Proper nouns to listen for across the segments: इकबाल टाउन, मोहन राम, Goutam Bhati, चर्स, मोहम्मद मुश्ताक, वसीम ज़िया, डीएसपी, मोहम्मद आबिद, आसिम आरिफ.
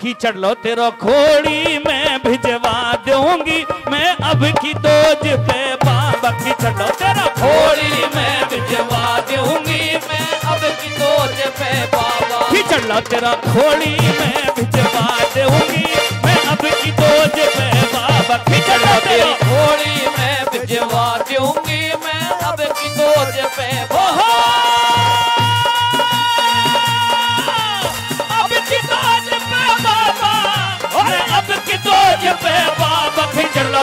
कीचड़ लो तेरो खोड़ी में भिजवा दूंगी मैं अब की दोज पे बाबा। कीचड़ लो तेरो खोड़ी में भिजवा दूंगी मैं अब की दोज पे बाबा। कीचड़ लो तेरा खोड़ी में भिजवा दूंगी मैं अब की दोज पे बाबा। कीचड़ लो तेरी खोड़ी में भिजवा दूंगी मैं अब की दोज पे बाबा। कीचड़ लो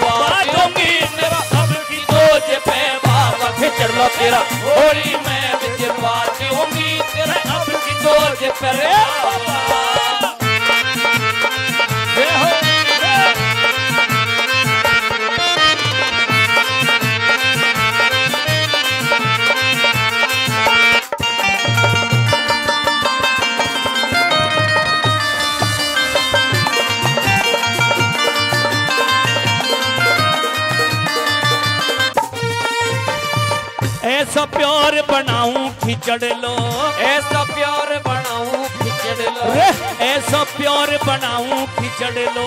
दूंगी मेरा अब की दोज पे बाबा। कीचड़ लो तेरा खोड़ी में भिजवा दूंगी तेरा अब की दोज पे बाबा। ऐसा प्यार बनाऊं खिचड़ लो, ऐसा प्यार बनाऊं खिचड़ लो, ऐसा प्यार बनाऊं खिचड़ लो,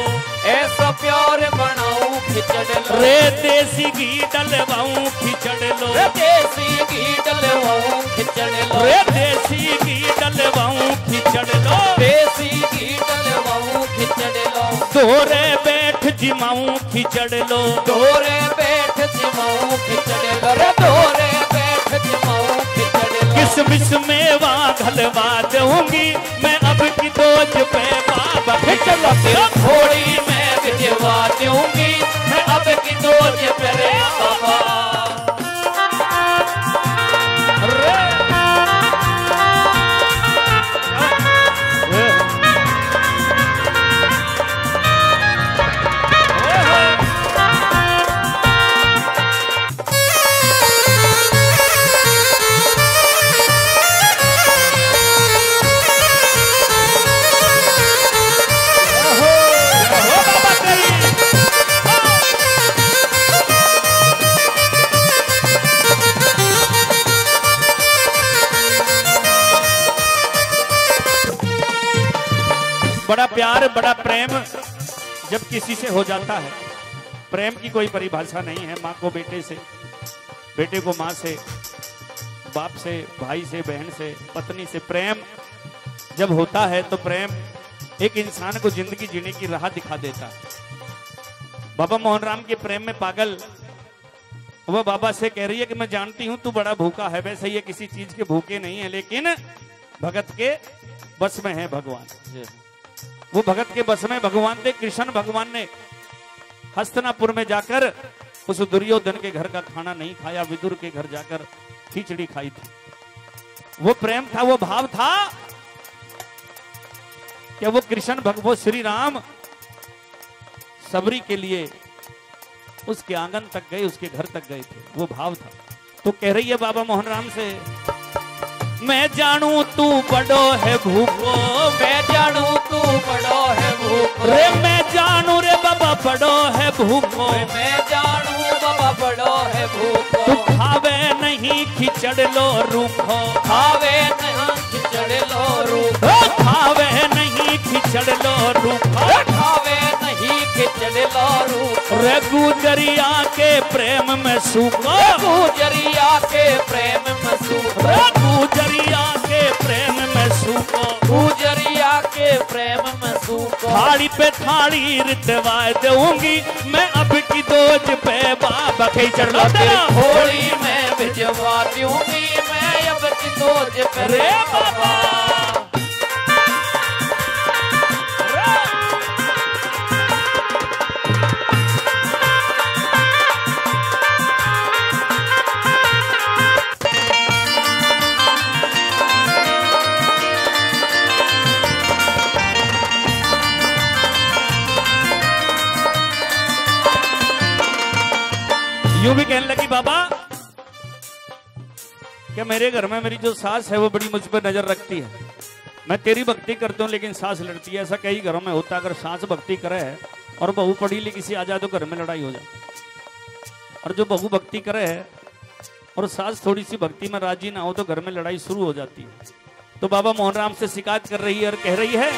ऐसा प्यार बनाऊं खिचड़ लो, रे देसी घी डलवाऊं खिचड़ लो, रे देसी घी डलवाऊं खिचड़ लो, रे देसी घी डलवाऊं खिचड़ लो, देसी घी डलवाऊं खिचड़ लो, तोरे बैठ जिमाऊं खिचड़ लो, तोरे बैठ जिमाऊं खिचड़ लो, रे तोरे किसमिस मेवा घलवा दूंगी मैं अब की दोज पे बाबा। कीचड़ लो तेरा खोड़ी में भिजवा दूंगी मैं अब की दोज पे बाबा। बड़ा प्यार बड़ा प्रेम जब किसी से हो जाता है, प्रेम की कोई परिभाषा नहीं है। माँ को बेटे से, बेटे को माँ से, बाप से, भाई से, बहन से, पत्नी से प्रेम जब होता है तो प्रेम एक इंसान को जिंदगी जीने की राह दिखा देता है। बाबा मोहन राम के प्रेम में पागल वह बाबा से कह रही है कि मैं जानती हूँ तू बड़ा भूखा है। वैसे ये किसी चीज के भूखे नहीं है, लेकिन भगत के बस में है भगवान। वो भगत के बस में भगवान थे। कृष्ण भगवान ने हस्तनापुर में जाकर उस दुर्योधन के घर का खाना नहीं खाया, विदुर के घर जाकर खिचड़ी खाई थी। वो प्रेम था, वो भाव था कि वो कृष्ण भगवान श्री राम सबरी के लिए उसके आंगन तक गए, उसके घर तक गए थे, वो भाव था। तो कह रही है बाबा मोहन राम से, मैं जानू तू बड़ो है भूखो, मैं जानू तू बड़ो है भूखो, रे मैं जानू रे बाबा बड़ो है भूखो, मैं जानू बाबा बड़ो है भूखो, तू खावे नहीं खिचड़ लो रूखो, खावे नहीं खिचड़ लो रूखो, खावे नहीं खिचड़ लो रूखो, खावे नहीं खिचड़ लो रूखो, रे गुजरिया के प्रेम में सूखो, गुजरिया के प्रेम में सूखो, गुजरिया के प्रेम में सूखो, गुजरिया के प्रेम में सूखो, थाली पे थाली रितवा दूंगी मैं अब की दोज पे बाबा। कीचड़ लो तेरा खोड़ी में भिजवा दूंगी मैं अब की दोज पे रे बाबा। यूं भी कहने लगी बाबा क्या मेरे घर में मेरी जो सास है वो बड़ी मुझ पर नजर रखती है, मैं तेरी भक्ति करती हूँ लेकिन सास लड़ती है। ऐसा कई घरों में होता, अगर सास भक्ति करे है और बहू पढ़ी लिखी सी आ जाए तो घर में लड़ाई हो जाती, और जो बहू भक्ति करे है और सास थोड़ी सी भक्ति में राजी ना हो तो घर में लड़ाई शुरू हो जाती है। तो बाबा मोहनराम से शिकायत कर रही है और कह रही है,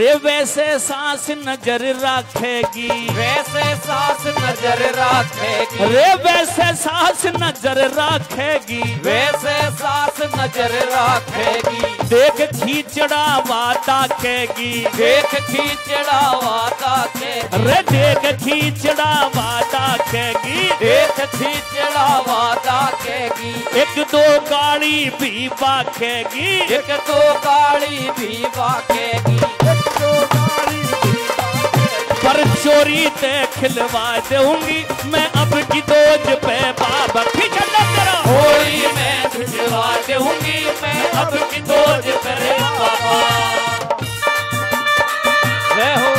रे वैसे सांस नजर रखेगी, वैसे सांस नजर रखेगी, रे वैसे सांस नजर रखेगी, वैसे सांस नजर रखेगी, देख खींचड़ा वाता कहेगी, देख खींचड़ा वाता कहेगी, रे देख खींचड़ा वाता कहेगी, देख खींचड़ा वाता कहेगी, एक दो गाड़ी भी बाखेगी, एक दो गाड़ी भी बाखेगी, पर चोरी ते खिलवा दूंगी मैं अब की दोज पे बाबा खिचड़ा करो, होली मैं खिलवा दूंगी मैं अब की दोज पे बाबा। जय हो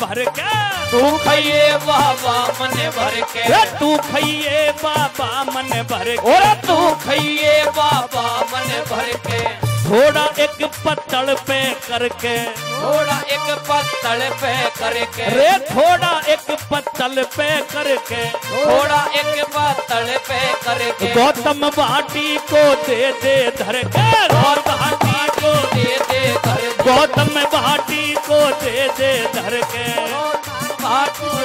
भर के तू खाइए बाबा मन भर के, तू खाइए बाबा मन भर के, और तू खाइए बाबा मन भर के, थोड़ा एक पत्तल पे करके, थोड़ा एक पत्तल पे करके, रे थोड़ा एक पत्तल पे करके, थोड़ा एक पत्तल पे करके, गौतम भाटी को दे दे धर के, गौतम भाटी को दे दे धर, गौतम भाटी को दे दे धर के,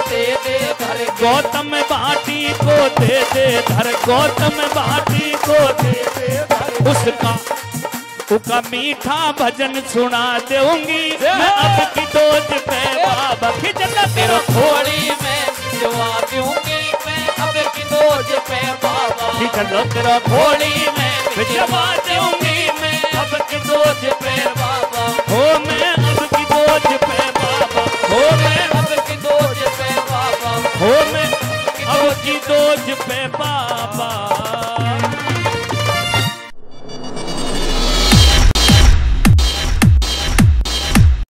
दे दे धर, गौतम भाटी को दे दे धर, गौतम भाटी को दे दे धर, उसका मीठा भजन सुना दूंगी मैं अब की दोज पे बाबा खिचड़ा करो, थोड़ी मैं खिचवा दूंगी मैं अब की दोज पे बाबा खिचड़ा करो, थोड़ी मैं खिचवा दूंगी मैं अब की दोज पे बाबा, हो मैं अब की दोज पे बाबा, हो मैं अब की दोज पे बाबा, हो मैं अब की दोज पे बाबा।